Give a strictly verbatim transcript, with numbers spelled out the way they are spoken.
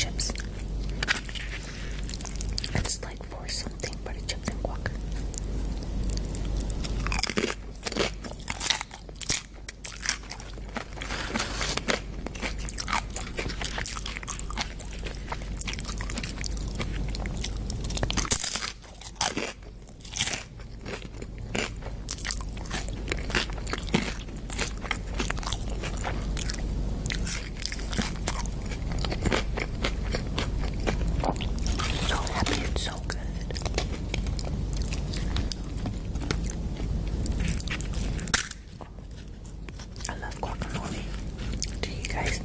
chips. It's like four something, but a chips and guac. Guys.